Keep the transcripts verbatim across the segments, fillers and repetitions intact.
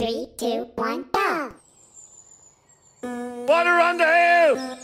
Three, two, one, go! Water on the hill!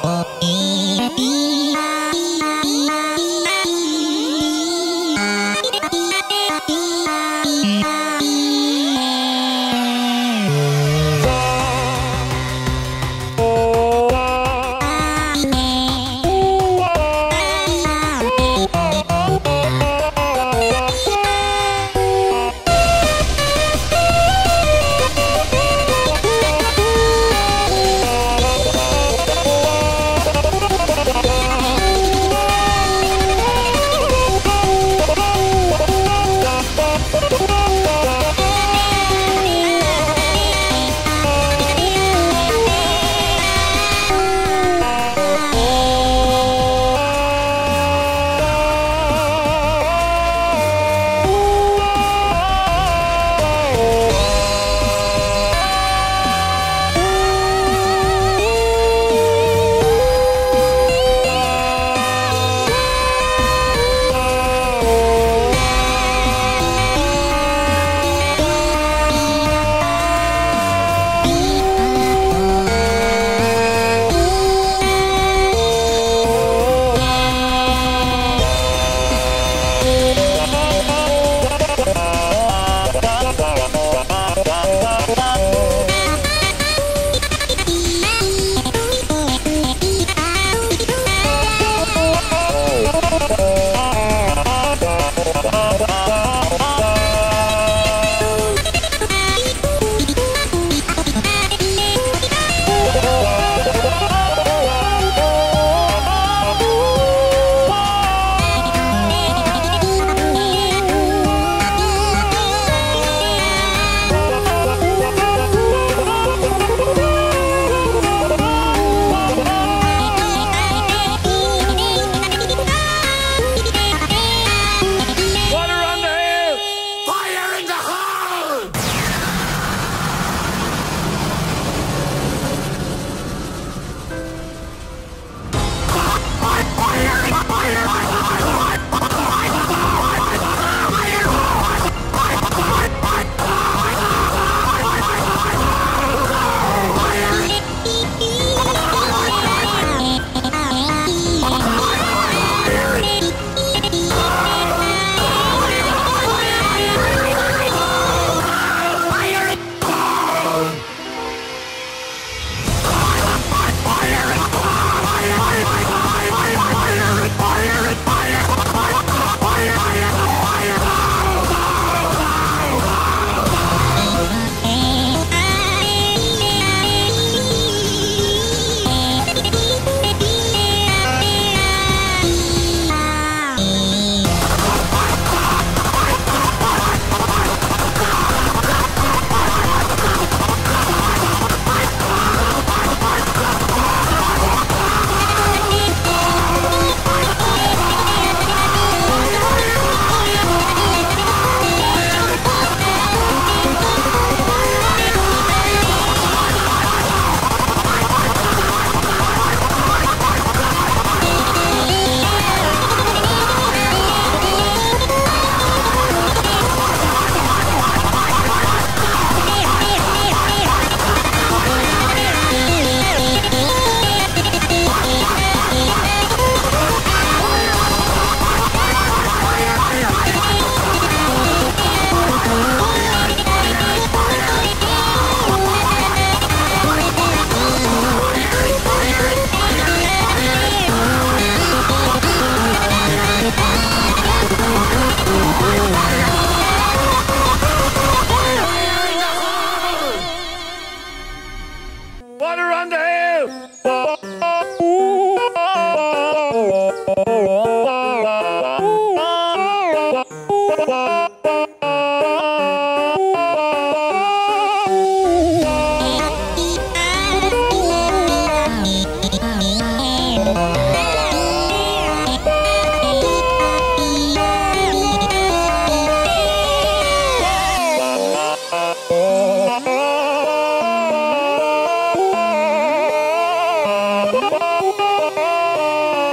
Up.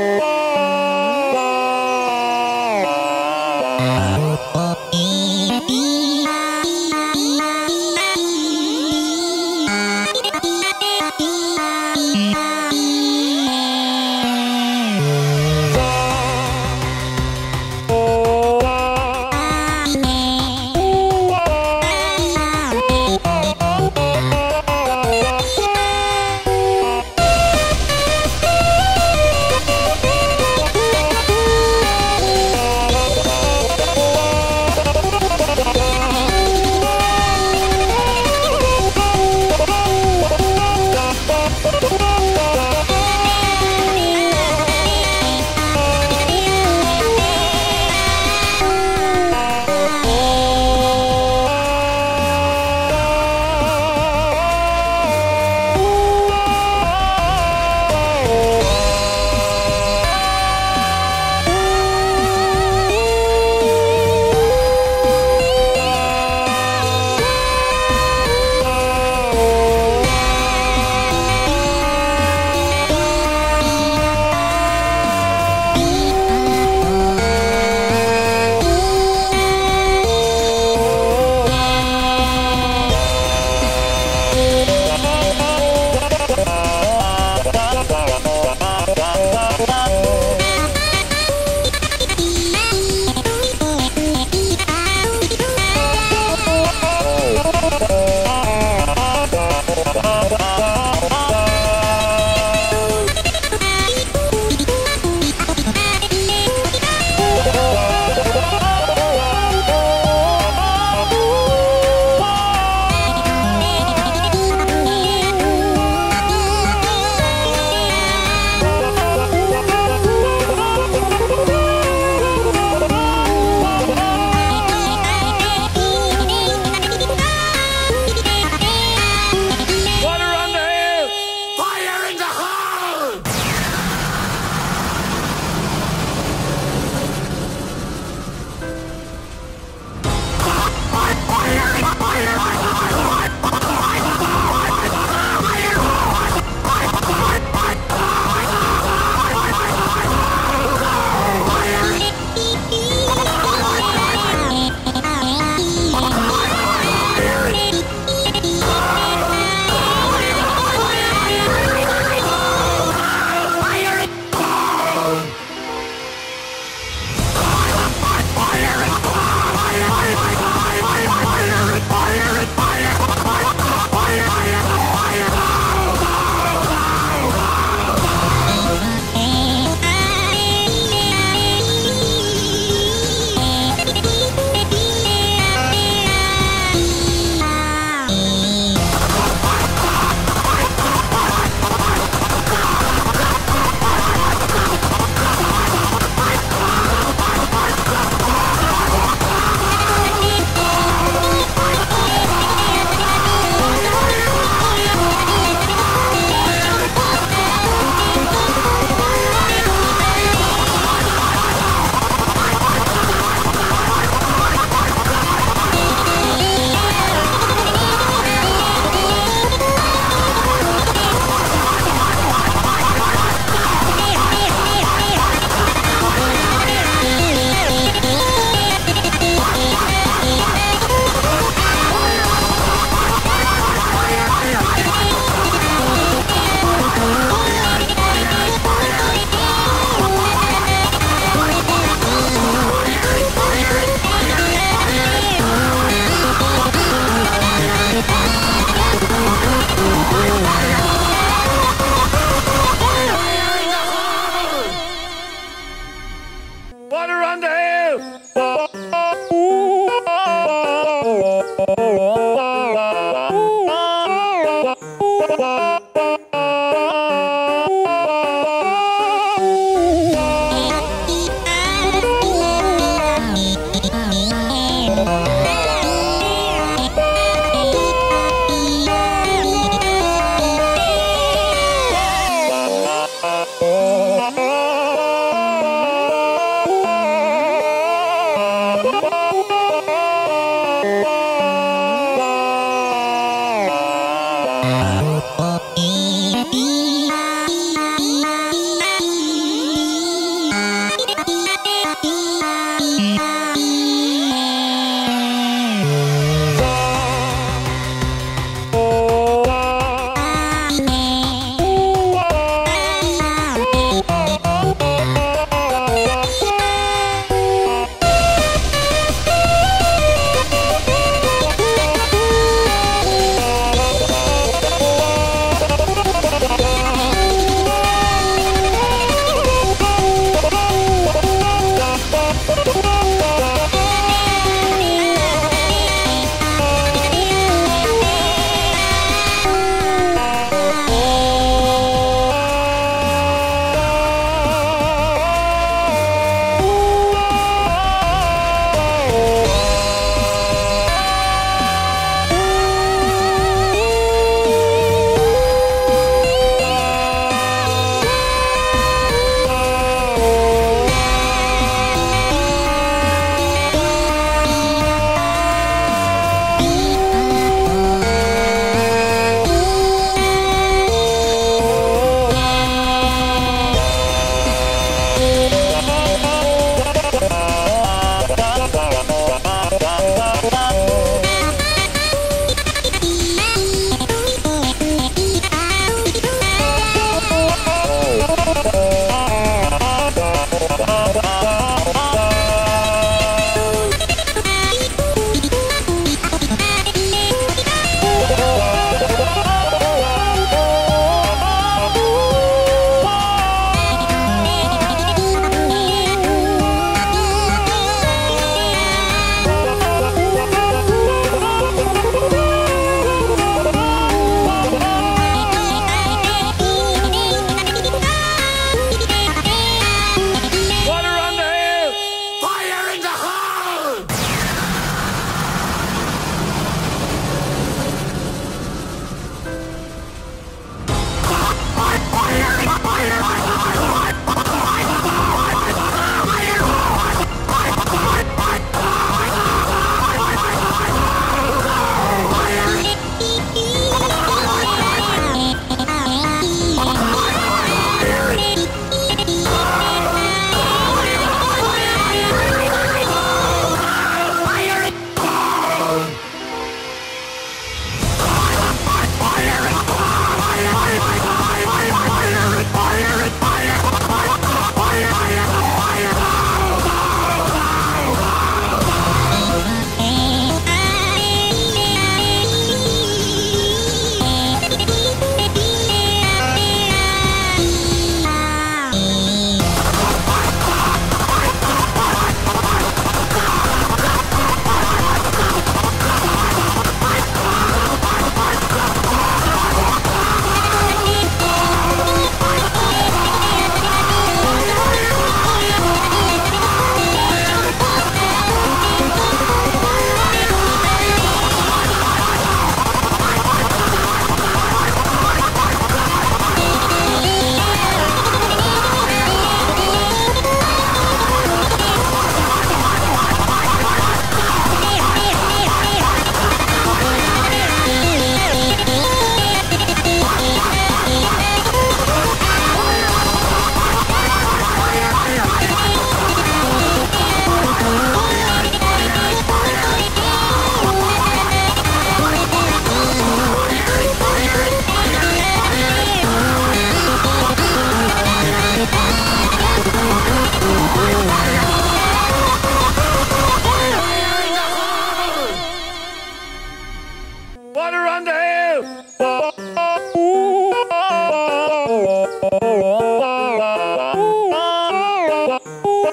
You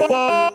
Oh,